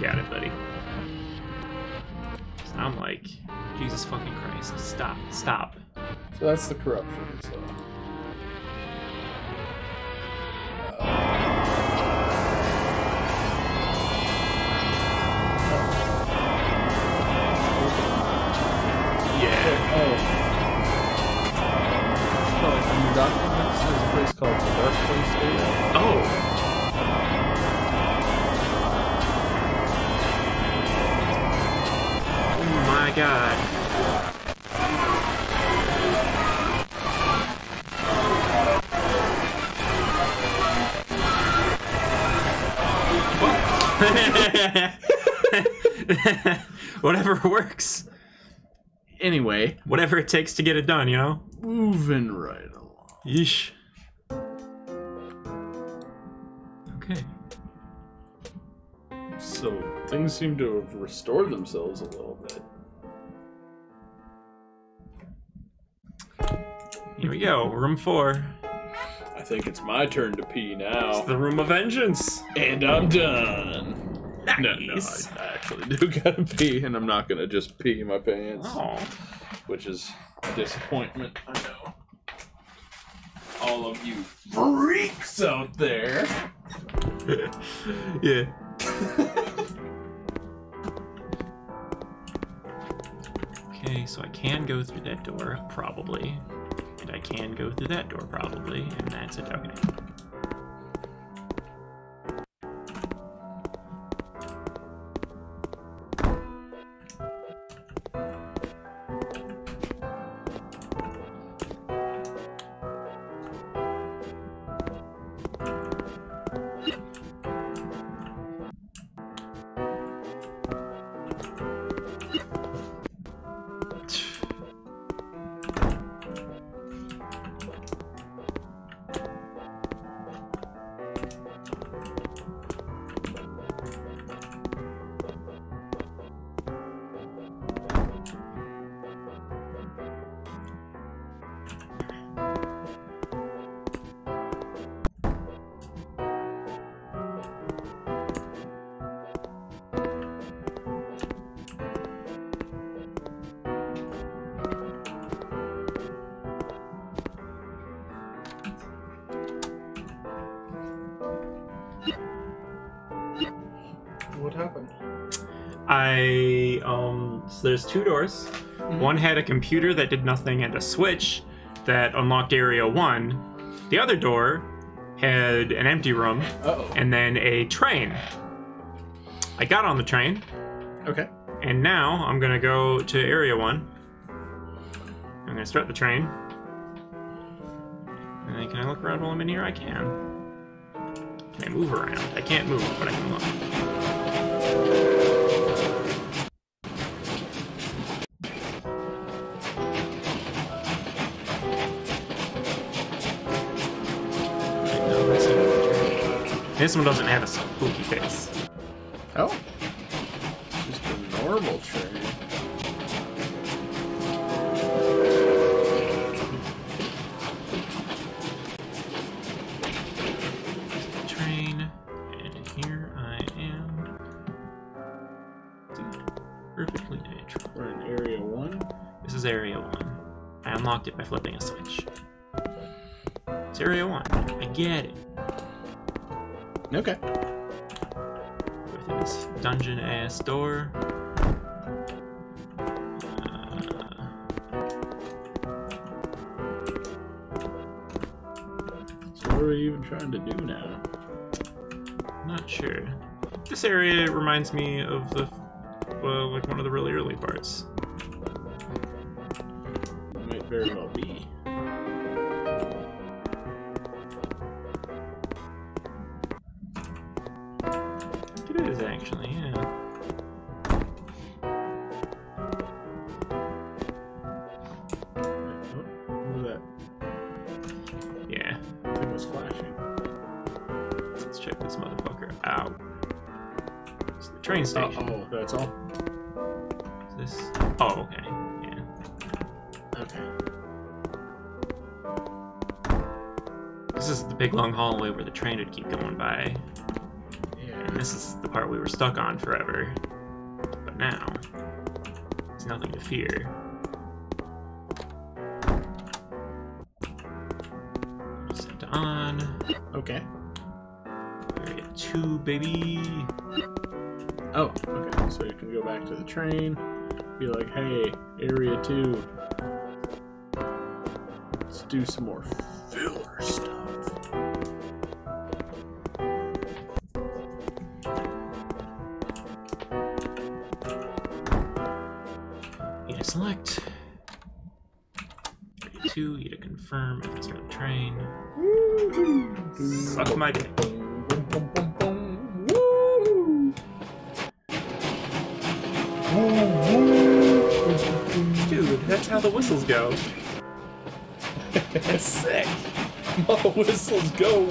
got it, buddy. So I'm like, Jesus fucking Christ, stop, stop. So that's the corruption, so. Place called The Dark Place. Oh! Oh my god. Whatever works. Anyway, whatever it takes to get it done, you know? Moving right along. Yeesh. Okay. So, things seem to have restored themselves a little bit. Here we go, room 4. I think it's my turn to pee now. It's the room of vengeance! And I'm done! Nice. No, I actually do gotta pee, and I'm not gonna just pee my pants. Aww. Which is a disappointment, I know. All of you freaks out there! Yeah. Okay, so I can go through that door, probably. And I can go through that door, probably. And that's it. Okay. So there's two doors. Mm-hmm. One had a computer that did nothing and a switch that unlocked area 1. The other door had an empty room. Uh-oh. And then a train. I got on the train. Okay. And now I'm gonna go to area 1. I'm gonna start the train. And then can I look around while I'm in here? I can. Can I move around? I can't move, but I can look. This one doesn't have a spooky face. Oh. Just a normal train. There's the train, and here I am. Perfectly dangerous. We're in area 1? This is area 1. I unlocked it by flipping a switch. It's area 1. I get it. Okay. With this dungeon ass door. So what are you even trying to do now? Not sure. This area reminds me of the like one of the really early parts. It might very well be. Actually, yeah. What was that? Yeah. I think it was flashing. Let's check this motherfucker out. It's the train station. Oh, that's all? Is this? Oh, okay. Yeah. Okay. This is the big long hallway where the train would keep going by. this is the part we were stuck on forever. But now, there's nothing to fear. Just have to on. Okay. Area 2, baby. Oh, okay. So you can go back to the train. Be like, hey, Area 2. Let's do some more filler stuff. Select. 32, you to confirm if it's on the train. Suck my dick. Dude, that's how the whistles go. That's sick. All the whistles go.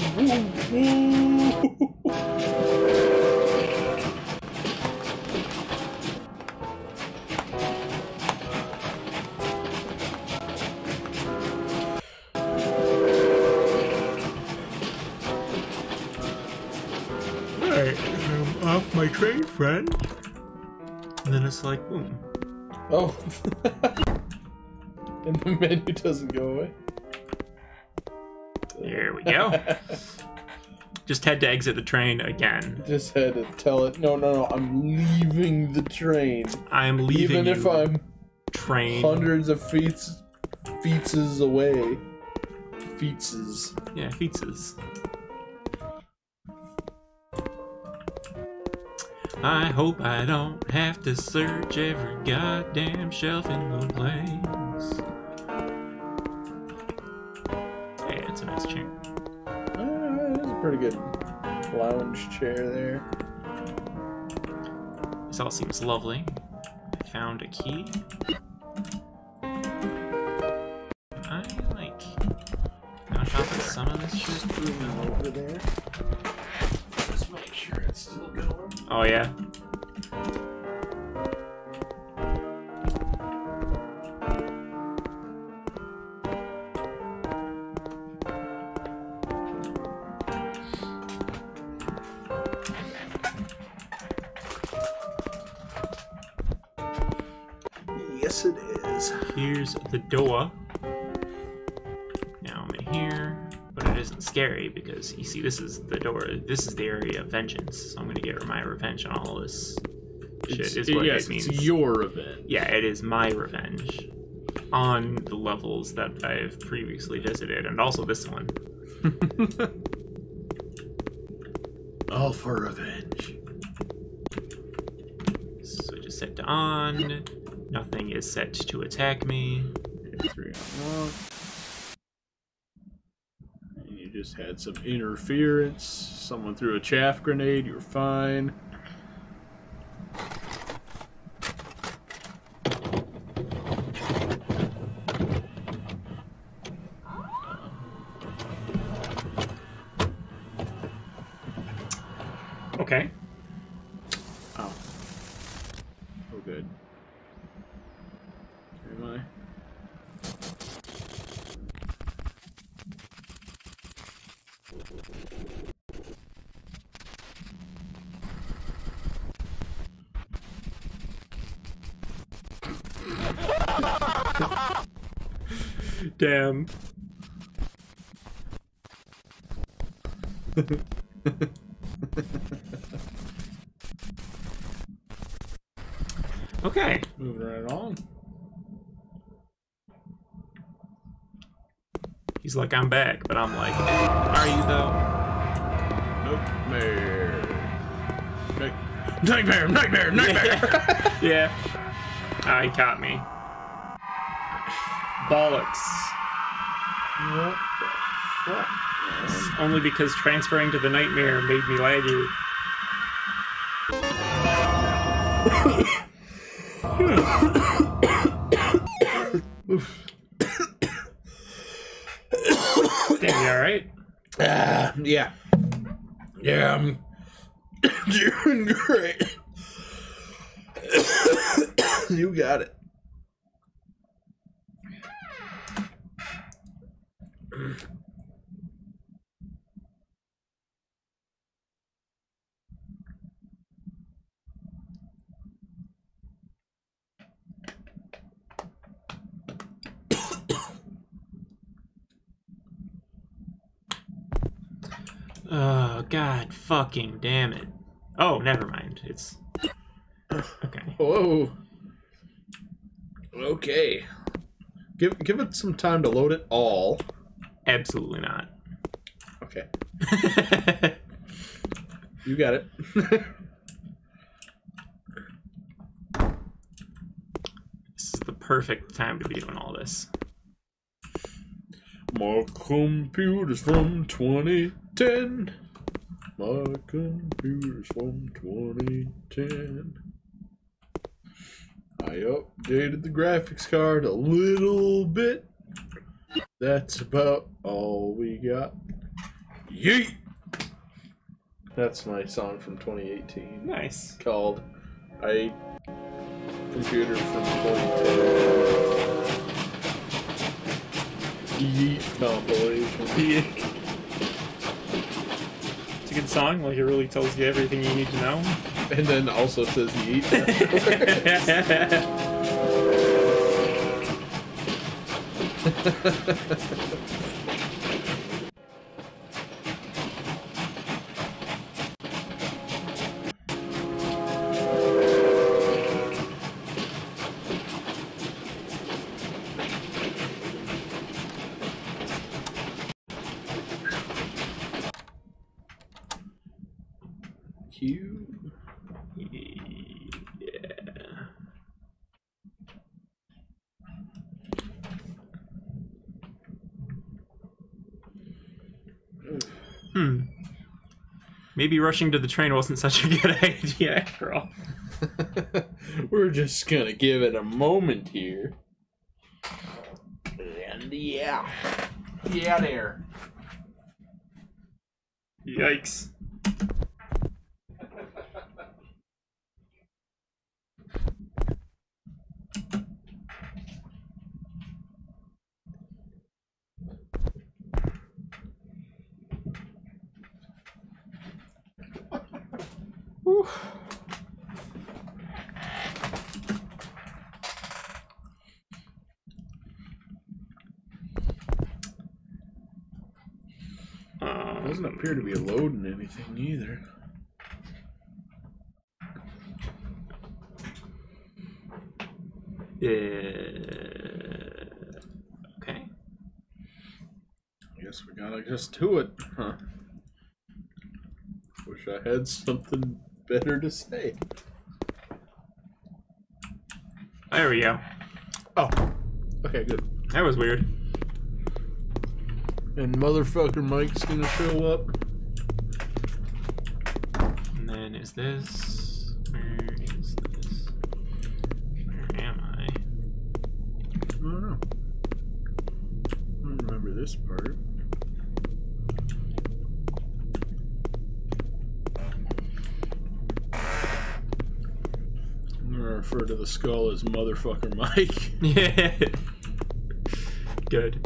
My train friend, and then it's like boom. Oh, and the menu doesn't go away. There we go. Just had to exit the train again. Just had to tell it, no, no, no, I'm leaving the train. I'm leaving. Even if I'm train hundreds of feetses away. Feetses. Yeah, feetses. I hope I don't have to search every goddamn shelf in the place. Hey, that's a nice chair. That's a pretty good lounge chair there. This all seems lovely. I found a key. I like knock off of some of this shit. Over there. Oh yeah. Yes it is. Here's the door. Now I'm in here. But it isn't scary because, you see, this is the door, this is the area of vengeance, so I'm gonna get my revenge on all this shit, is what yes, it means. It's your revenge. Yeah, it is my revenge on the levels that I've previously visited, and also this one. All for revenge. So just set to on, nothing is set to attack me. 3 on 1. Just had some interference. Someone threw a chaff grenade. You're fine. Okay. Oh. Oh, good. Where am I? Damn. Okay. Moving right on. He's like, I'm back, but I'm like, are you though? Nightmare. Nightmare, nightmare, nightmare. Yeah. Ah, he caught me. Bollocks. What the fuck? Yes. Only because transferring to the nightmare made me laggy. Damn, you alright? Yeah. Yeah, I'm doing great. You got it. Oh, god fucking damn it. Oh, never mind. It's... okay. Whoa. Okay. Give it some time to load it all. Absolutely not. Okay. You got it. This is the perfect time to be doing all this. My computer's from 2010. My computer's from 2010. I updated the graphics card a little bit. That's about all we got. Yeet! That's my song from 2018. Nice. Called I Computer from 2010. Yeet compilation. It's a good song, like it really tells you everything you need to know. And then also says yeet. Maybe rushing to the train wasn't such a good idea after all. We're just gonna give it a moment here. And yeah. Yeah there. Yikes. Doesn't appear to be loading anything either. Okay. I guess we gotta just do it, huh? Wish I had something better to say. There we go. Oh. Okay, good. That was weird. And motherfucker Mike's gonna show up. And then is this... Where is this? Where am I? I don't know. I don't remember this part. I'm gonna refer to the skull as motherfucker Mike. Yeah. Good.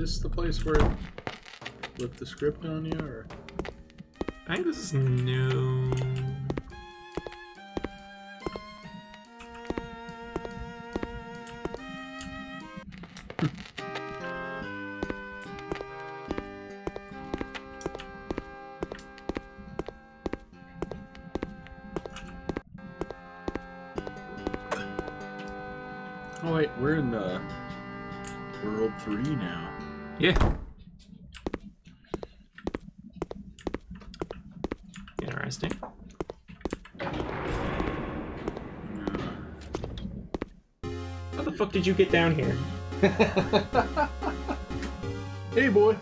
Is this the place where it flipped the script on you, or...? I think this is new... Oh wait, we're in the... World 3 now. Yeah. Interesting. How the fuck did you get down here? Hey boy,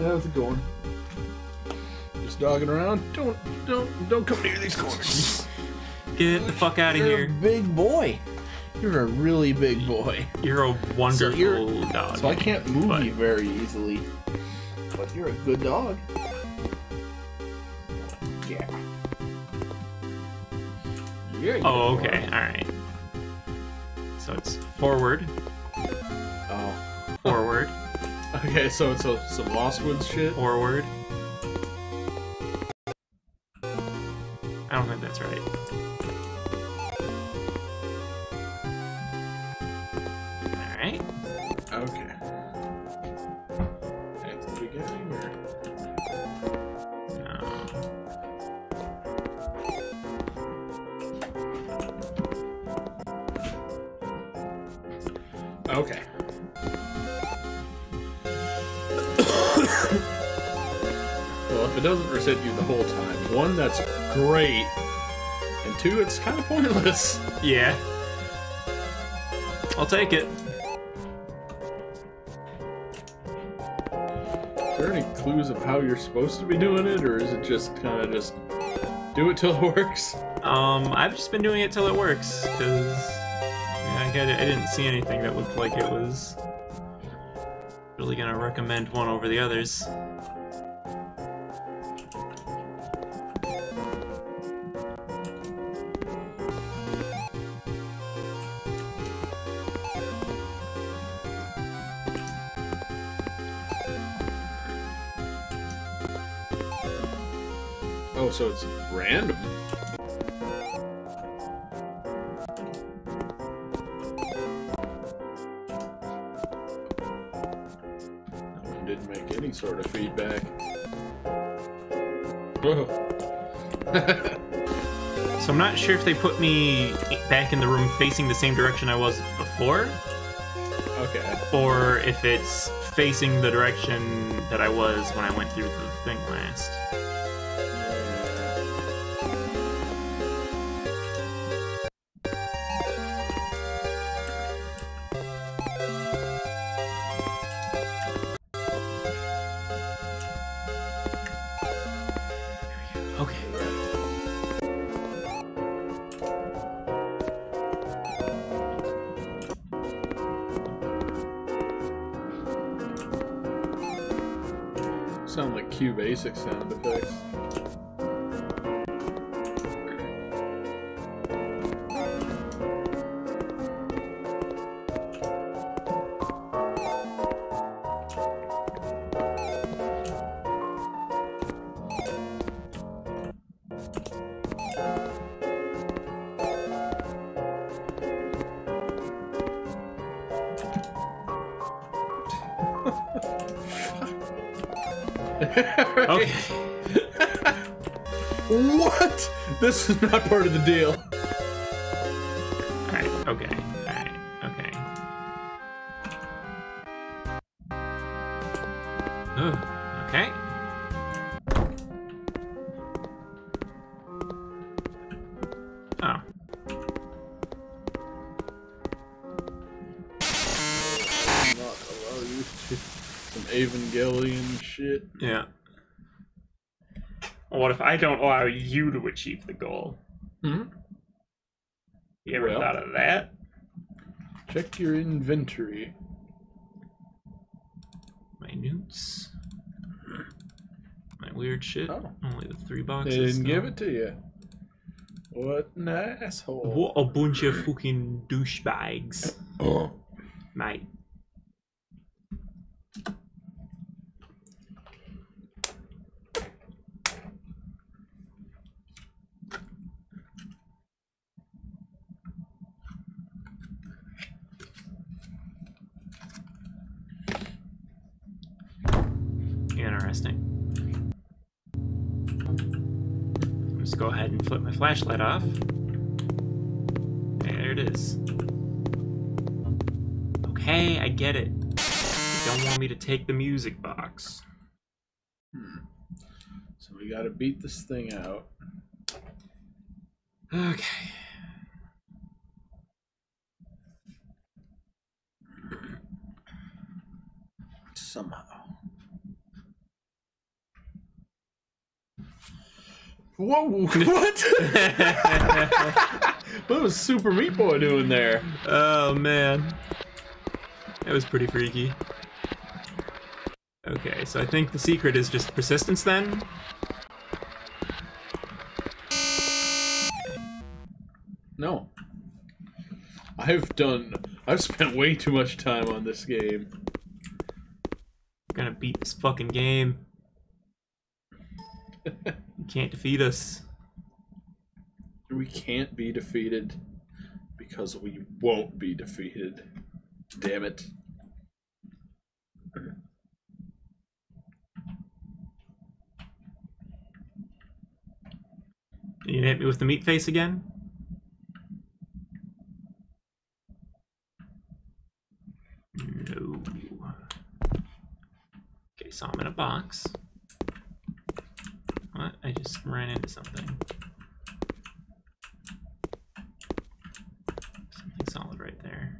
how's it going? Just dogging around. Don't come near these corners. Get the fuck out of here. You're a big boy. You're a really big boy. You're a wonderful dog. So I can't move you very easily. But you're a good dog. Yeah. You're a good okay. Alright. So it's forward. Oh. Forward. Okay, so it's some Lost Woods shit? Forward. I don't think that's right. beginning, or? No. Okay. Well, if it doesn't reset you the whole time, one, that's great, and two, it's kind of pointless. Yeah. I'll take it. Are there any clues of how you're supposed to be doing it, or is it just kind of just do it till it works? I've just been doing it till it works, because I didn't see anything that looked like it was really gonna recommend one over the others. So it's random. That one didn't make any sort of feedback. Whoa. So I'm not sure if they put me back in the room facing the same direction I was before. Okay. Or if it's facing the direction that I was when I went through the thing last. Sound like Q basic sound effects. Okay. What? This is not part of the deal. Alright, okay. Alright, okay. Ooh, okay. Oh. Not allow you to some Evangelion shit. Yeah. What if I don't allow you to achieve the goal? Mm-hmm. You ever thought of that? Check your inventory. My newts. My weird shit. Oh. Only the 3 boxes. They didn't give it to you. What an asshole. What a bunch of fucking douchebags. Oh. Mate. Interesting. I'll just go ahead and flip my flashlight off. There it is. Okay, I get it. You don't want me to take the music box. So we gotta beat this thing out. Okay. Somehow. Whoa, what? What was Super Meat Boy doing there? Oh, man. That was pretty freaky. Okay, so I think the secret is just persistence, then? No. I've spent way too much time on this game. I'm gonna beat this fucking game. You can't defeat us. We can't be defeated because we won't be defeated. Damn it. You gonna hit me with the meat face again? No. Okay, so I'm in a box. What? I just ran into something. Something solid right there.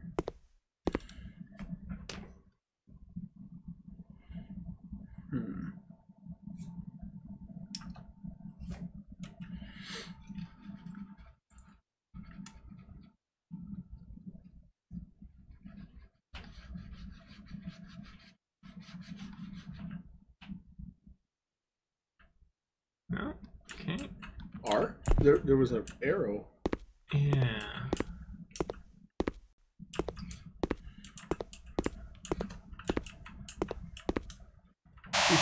There was an arrow. Yeah. Stop.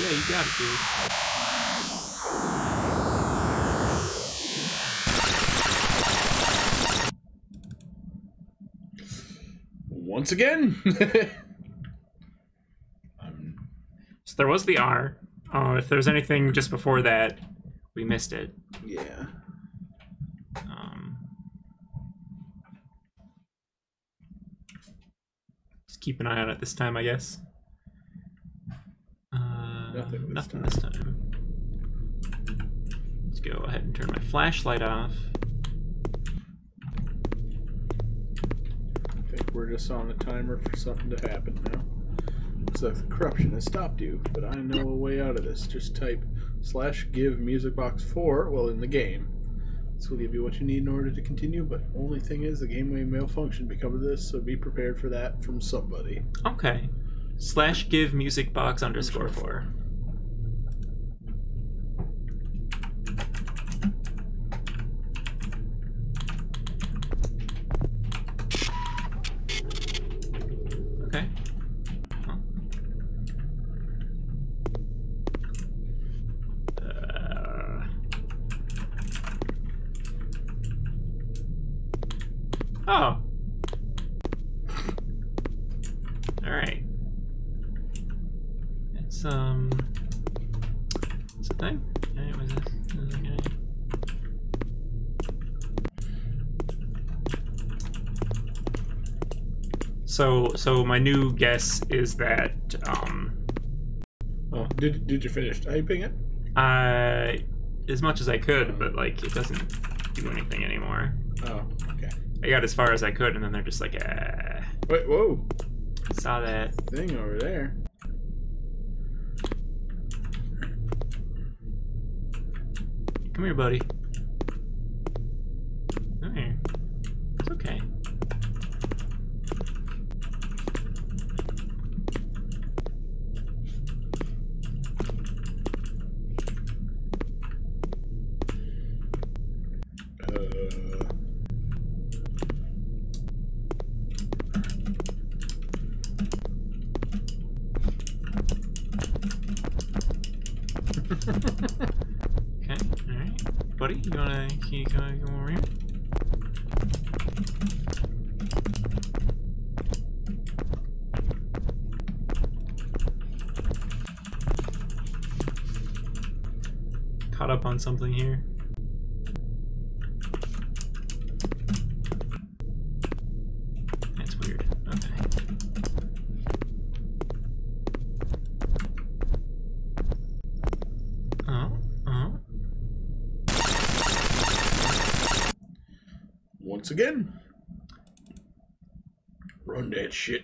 Yeah, you got it, dude. Once again. So there was the R. If there's anything just before that, we missed it. Yeah. Just keep an eye on it this time, I guess. Nothing this time. Let's go ahead and turn my flashlight off. We're just on the timer for something to happen now. Looks like the corruption has stopped you, but I know a way out of this. Just type /give music box 4 while in the game. This will give you what you need in order to continue, but only thing is the game may malfunction because of this, so be prepared for that from somebody. Okay. /give music box_4. So my new guess is that. Oh, did you finish typing it? As much as I could, but like it doesn't do anything anymore. Oh, okay. I got as far as I could, and then they're just like, ah. Wait, whoa! I saw that thing over there. Come here, buddy. Come here. It's okay. Can you come over here? Caught up on something here. That's weird. Okay. Again, run that shit.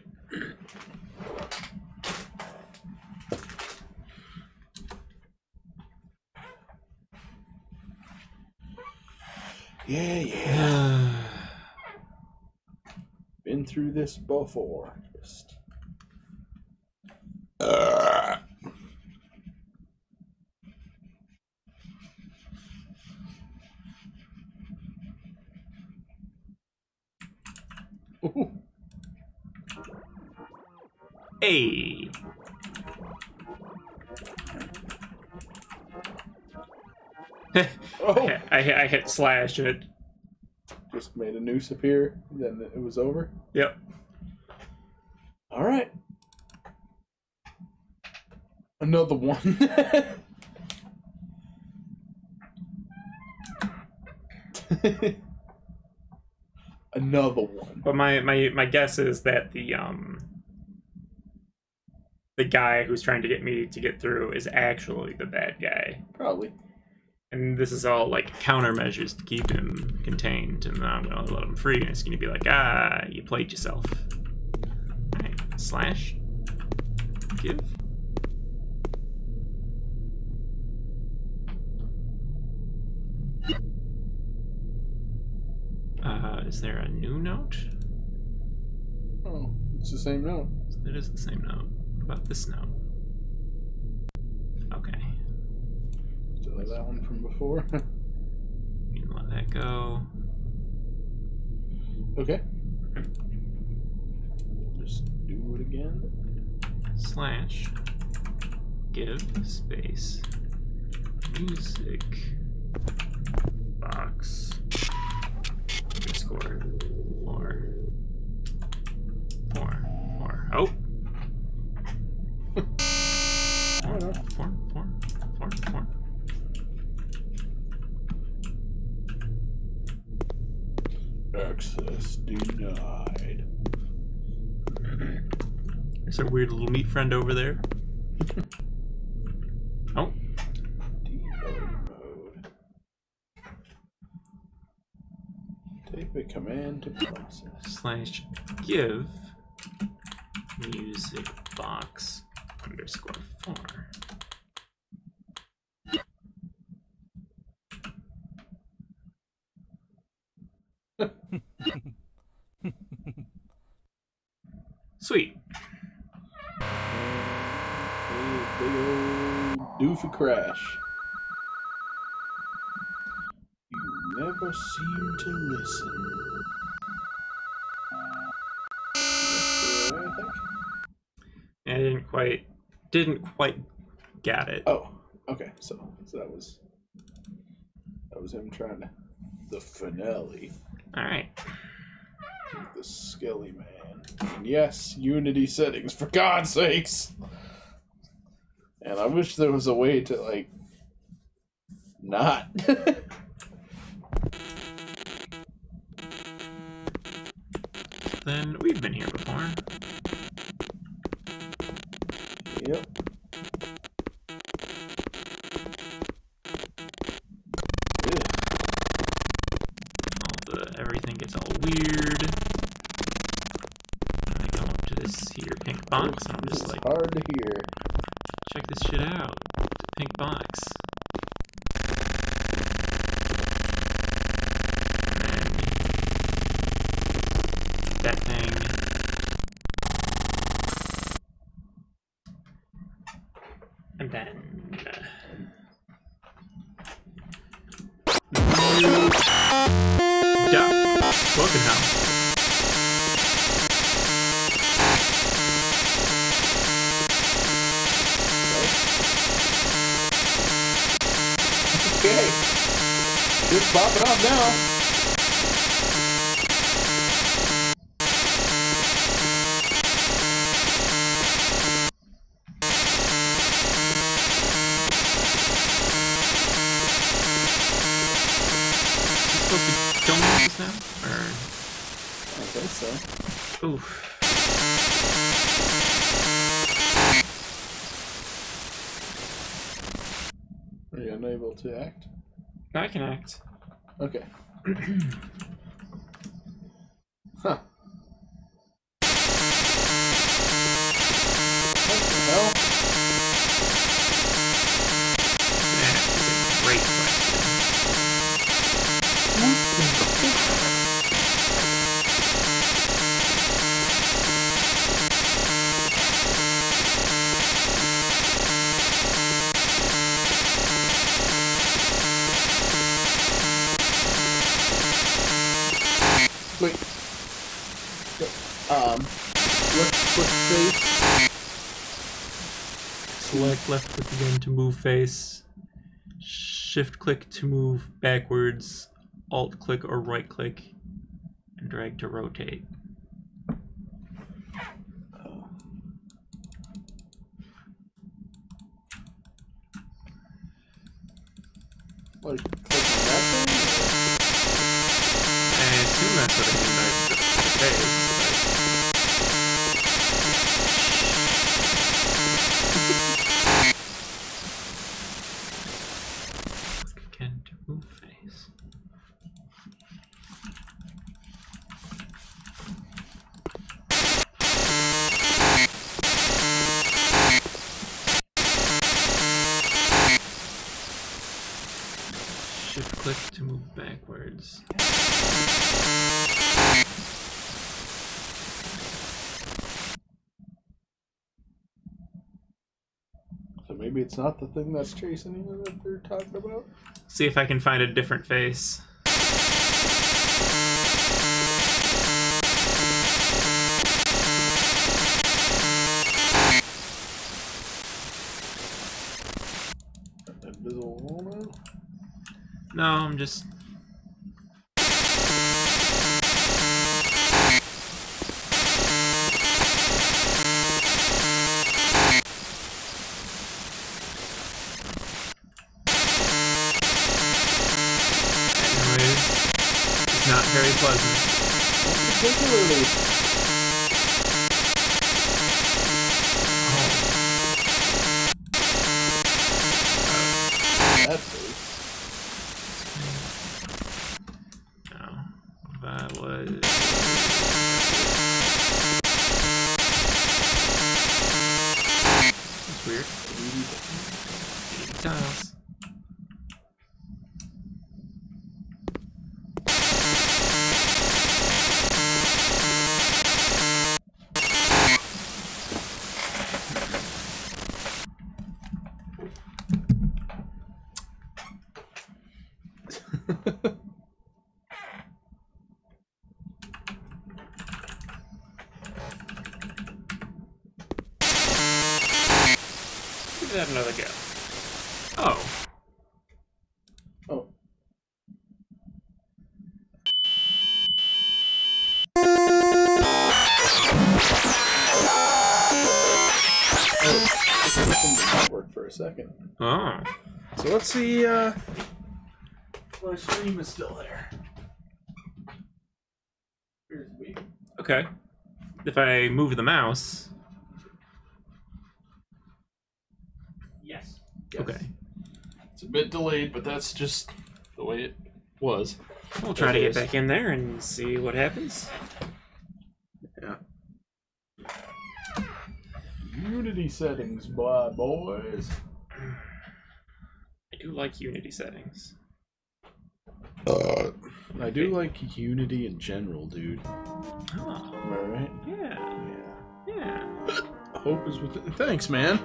Yeah. Been through this before. Just... Hey. Oh. I hit slash and it just made a noose appear, then it was over. Yep. All right. Another one. Another one. But my guess is that the guy who's trying to get me to get through is actually the bad guy. Probably. And this is all like countermeasures to keep him contained, and then I'm gonna let him free, and it's gonna be like, ah, you played yourself. All right. Slash. Give. Is there a new note? Oh, it's the same note. It is the same note. What about this note? Okay. Delete that one from before. You can let that go. Okay. Just do it again. Slash. Give space. Music. Box. Four. Oh. Four. Access denied. There's a weird little meat friend over there. Oh. The command to process. Slash give music box _4. Sweet. Big old doofy crash. Never seem to listen. I didn't quite get it. Oh, okay. So that was him trying to the finale. All right. The Skelly Man. And yes, Unity settings for God's sakes. And I wish there was a way to like not. Then we've been here before. Yep. Good. Everything gets all weird. I go up to this here pink box, and I'm just like, hard to hear. Check this shit out. The pink box. To act? I can act. Okay. Huh. What the hell? Wait. Left face. Select left click again to move face. Shift click to move backwards. Alt click or right click. And drag to rotate. Oh. Or click to move backwards. So maybe it's not the thing that's chasing you that they're talking about? See if I can find a different face. No, I'm just... It's not very pleasant. Particularly. Another go. Oh. Oh. That worked for a second. Oh. So let's see. My stream is still there. Here's me. Okay. If I move the mouse. Yes. Okay. It's a bit delayed, but that's just the way it was. We'll try to get back in there and see what happens. Yeah. Unity settings, blah, boys. I do like Unity settings. I do like Unity in general, dude. Oh. Alright? Yeah. Yeah. Yeah. Hope is with it. Thanks, man.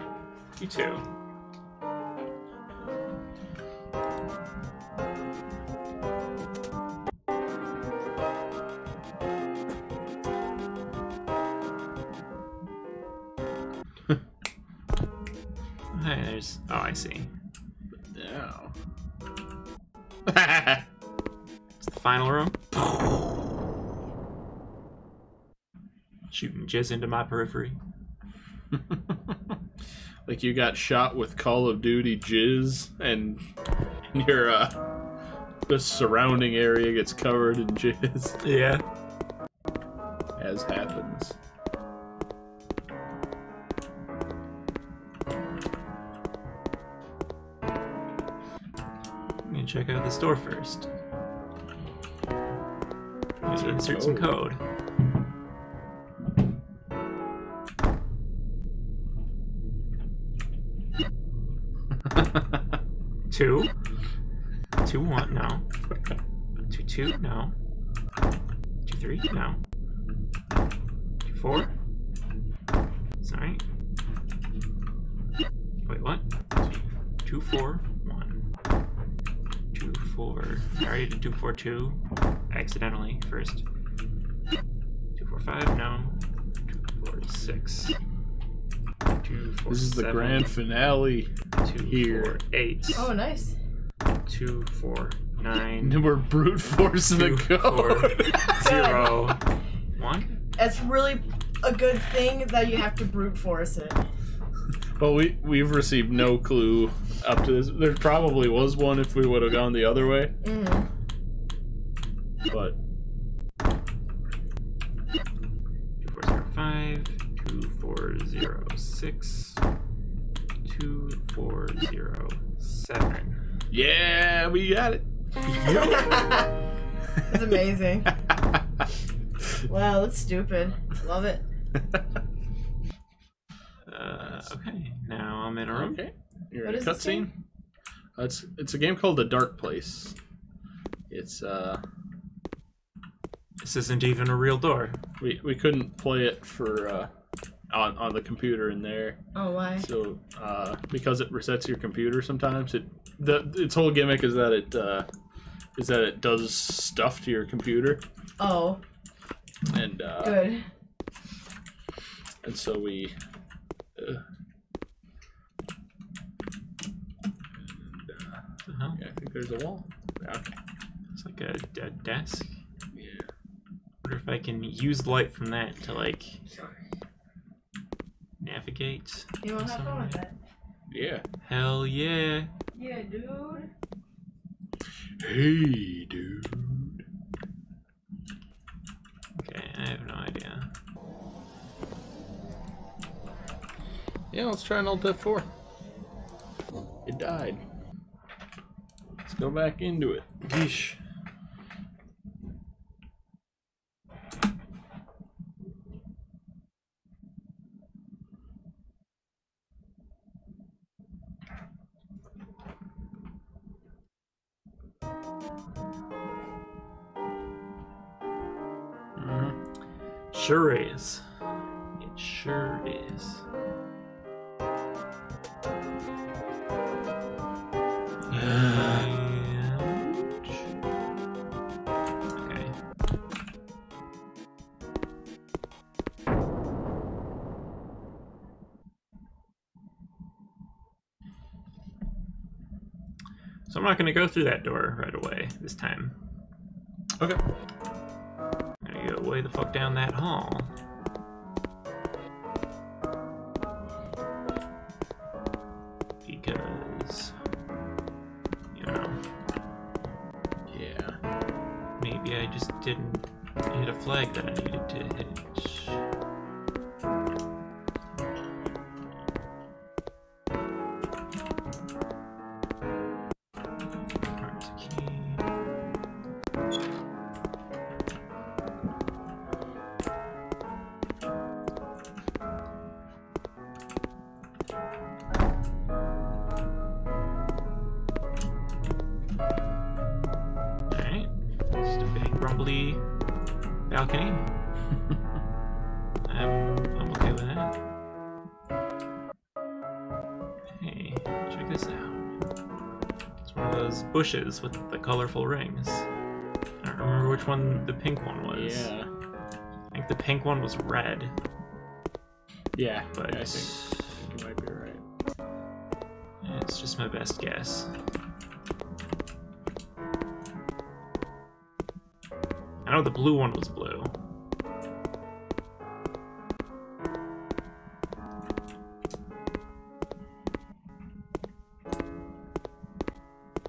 You too. Oh, I see. No. It's the final room. Shooting jizz into my periphery. Like you got shot with Call of Duty jizz, and your the surrounding area gets covered in jizz. Yeah. As happens. Check out this door first. Just insert some code. Two? 2-1, no. 2-2, no. 2-3, no. 2-4? Sorry. Wait, what? 2-4. 4. I already did 242 accidentally first. 245 no. 246. 247. This is the grand finale. 248. Oh, nice. 249. Then we're brute forcing the code. 0 1. That's really a good thing that you have to brute force it. But we've received no clue up to this. There probably was one if we would have gone the other way. Mm. But 2405 2406 2407. Yeah, we got it. That's amazing. Wow, that's stupid. Love it. Okay, now I'm in a room. Okay. You're in a cutscene. It's a game called The Dark Place. It's this isn't even a real door. We couldn't play it for on the computer in there. Oh, why? So because it resets your computer sometimes. Its whole gimmick is that it does stuff to your computer. Oh. And good. And so we. Yeah, I think there's a wall. Okay. It's like a desk. Yeah. I wonder if I can use the light from that to like navigate. You wanna have fun with that? Yeah. Hell yeah. Yeah, dude. Hey, dude. Okay, I have no idea. Yeah, let's try an alt F4. It died. Let's go back into it. Yeesh. Mm-hmm. Sure is. It sure is. Okay. So I'm not going to go through that door right away this time. Okay. I'm going to go way the fuck down that hall. Didn't hit a flag that I needed to hit. Balcony. I'm okay with that. Hey, check this out. It's one of those bushes with the colorful rings. I don't remember which one the pink one was. Yeah. I think the pink one was red. Yeah, but yeah, I think you might be right. Yeah, it's just my best guess. I know the blue one was blue.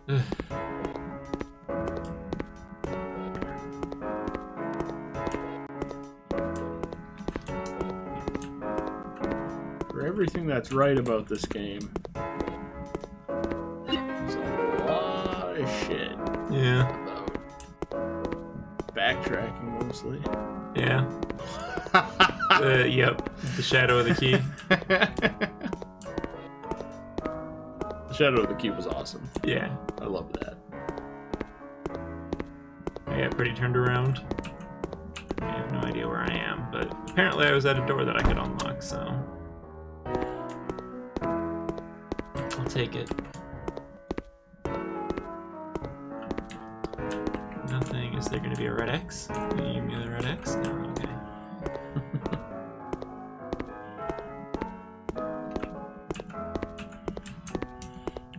Ugh. For everything that's right about this game, there's a lot of shit. Yeah. Backtracking mostly. Yeah. Yep. The shadow of the key. The shadow of the key was awesome. Yeah. I love that. I got pretty turned around. I have no idea where I am, but apparently I was at a door that I could unlock, so I'll take it. Is there going to be a red X? Can you give me the red X? No, okay.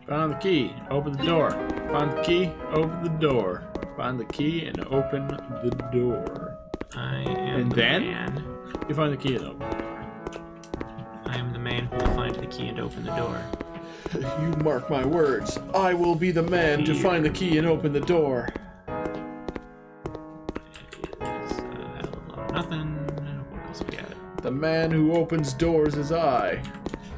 Find the key, open the door. Find the key, open the door. Find the key and open the door. I am the man. You find the key and open the door. I am the man. man who will find the key and open the door. You mark my words. I will be the man to find the key and open the door. It's a hell of a lot of nothing. What else we got? The man who opens doors is I.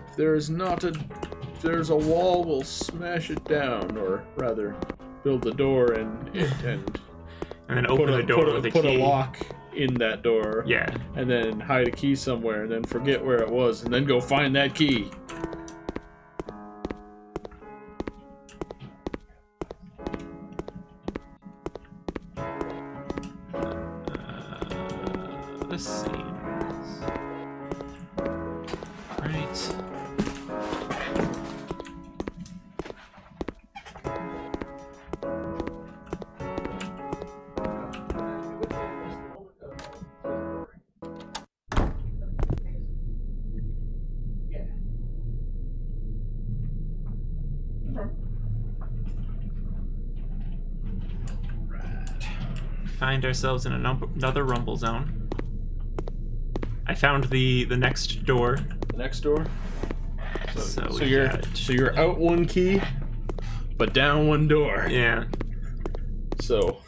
If there is not a... If there's a wall, we'll smash it down, or rather, build the door and then open the door with a key. Put a lock in that door. Yeah. And then hide a key somewhere, and then forget where it was, and then go find that key. Let's see. All right. Find ourselves in another rumble zone. I found the next door. The next door. So you're out one key, but down one door. Yeah. So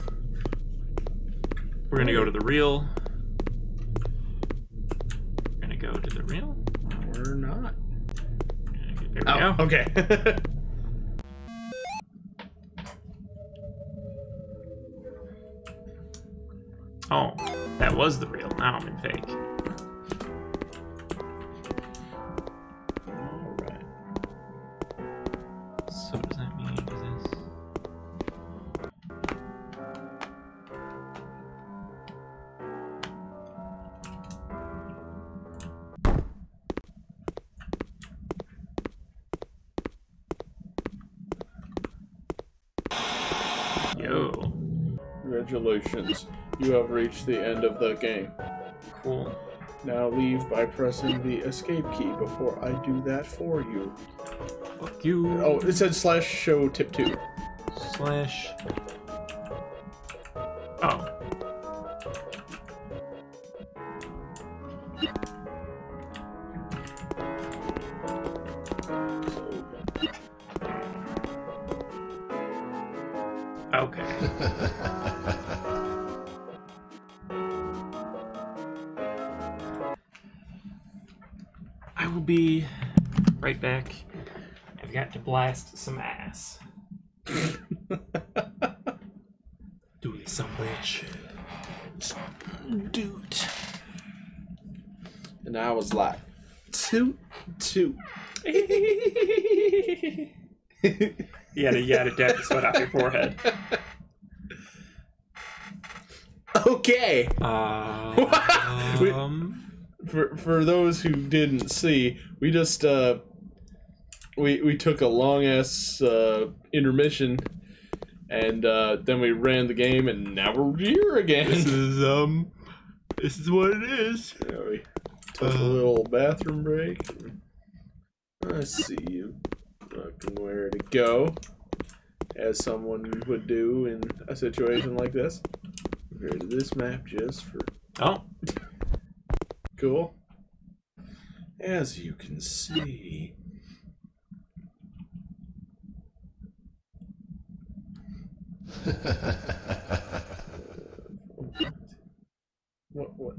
we're gonna go to the real. We're gonna go to the real. We're not. There we go. Okay. Oh, that was the real. Now I'm in fake. All right. So what does that mean? Is this? Yo. Congratulations. You have reached the end of the game. Cool. Now leave by pressing the escape key before I do that for you. Fuck you. Oh, it said /show tip 2. Slash. Oh. Okay. We'll be right back. I've got to blast some ass. Do it, some bitch. Dude. And I was like, toot. You gotta dab the sweat off your forehead. Okay. For those who didn't see, we just we took a long ass intermission, and then we ran the game, and now we're here again. This is what it is. Yeah, we took a little bathroom break. I see you. Fucking where to go, as someone would do in a situation like this. Go to this map just for oh. Cool. As you can see, what?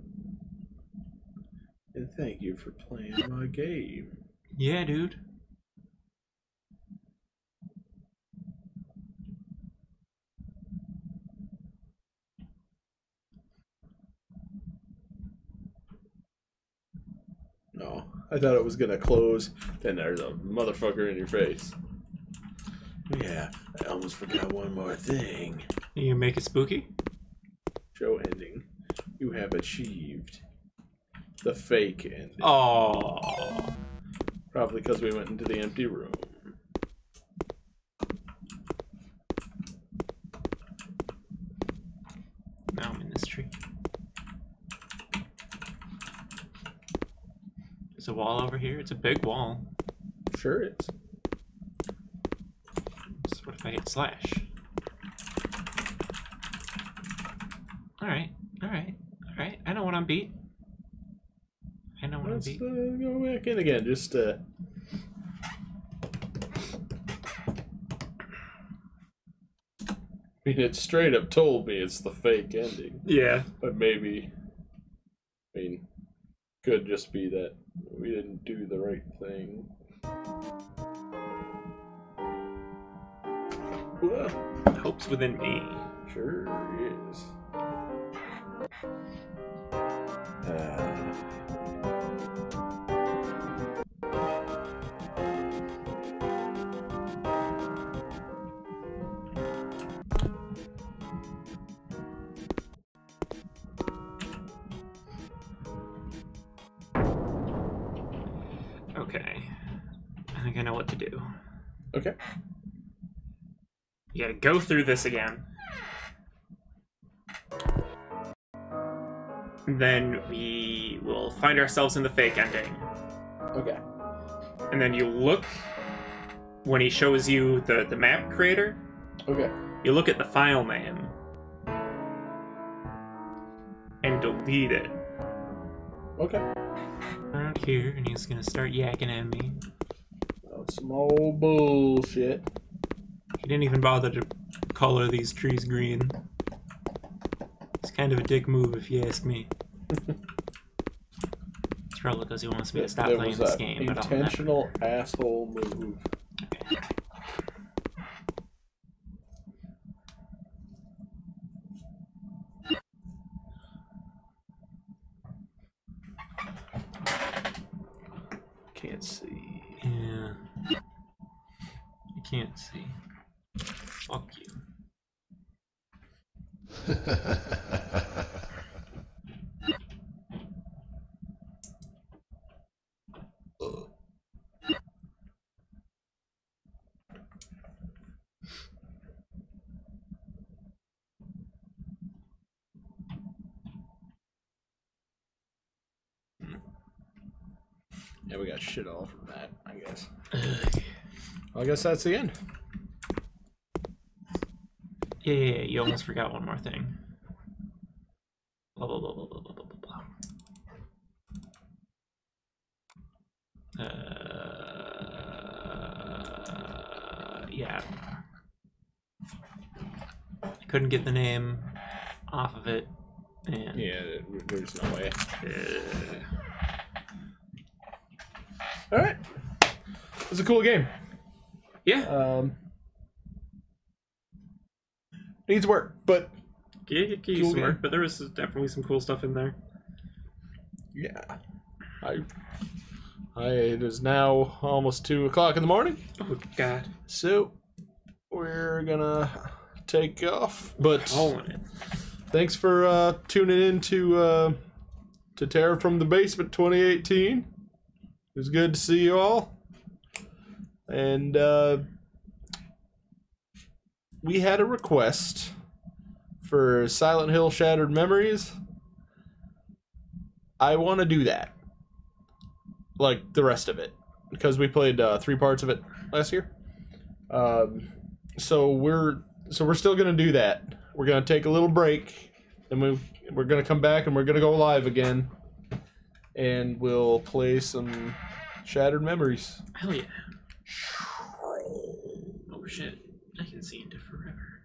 And thank you for playing my game. Yeah, dude. No, I thought it was gonna close. Then there's a motherfucker in your face. Yeah, I almost forgot one more thing. You make it spooky? Show ending. You have achieved the fake ending. Oh, probably because we went into the empty room. Now I'm in this tree. It's a wall over here. It's a big wall. Sure is. So what if I hit slash? Alright. I know what I'm beat. I know what I'm Let's go back in again, just I mean, it straight up told me it's the fake ending. Yeah. But maybe, I mean, could just be that we didn't do the right thing. Whoa. Hope's within me. Sure is. Okay. I think I know what to do. Okay. You gotta go through this again. Then we will find ourselves in the fake ending. Okay. And then you look, when he shows you the map creator. Okay. You look at the file name. And delete it. Okay. Around here, and he's gonna start yakking at me. That's some old bullshit. He didn't even bother to color these trees green. It's kind of a dick move, if you ask me. It's probably because he wants me to stop playing this game. Intentional asshole move. Okay. Can't see. Yeah. I can't see. Fuck you. Yeah, we got shit all from that, I guess. Well, I guess that's the end. Yeah, you almost forgot one more thing. Blah, blah, blah, blah, blah, blah, blah, blah. Yeah. I couldn't get the name off of it. And yeah, there's no way. Alright. It was a cool game. Yeah. Needs work, but yeah, it needs some work, but there was definitely some cool stuff in there. Yeah. It is now almost 2 o'clock in the morning. Oh god. So we're gonna take off. But thanks for tuning in to Terror from the Basement 2018. It was good to see you all, and we had a request for Silent Hill: Shattered Memories. I want to do that, like the rest of it, because we played 3 parts of it last year. So we're still gonna do that. We're gonna take a little break, and we're gonna come back and we're gonna go live again. And we'll play some Shattered Memories. Hell yeah. Oh shit. I can see into forever.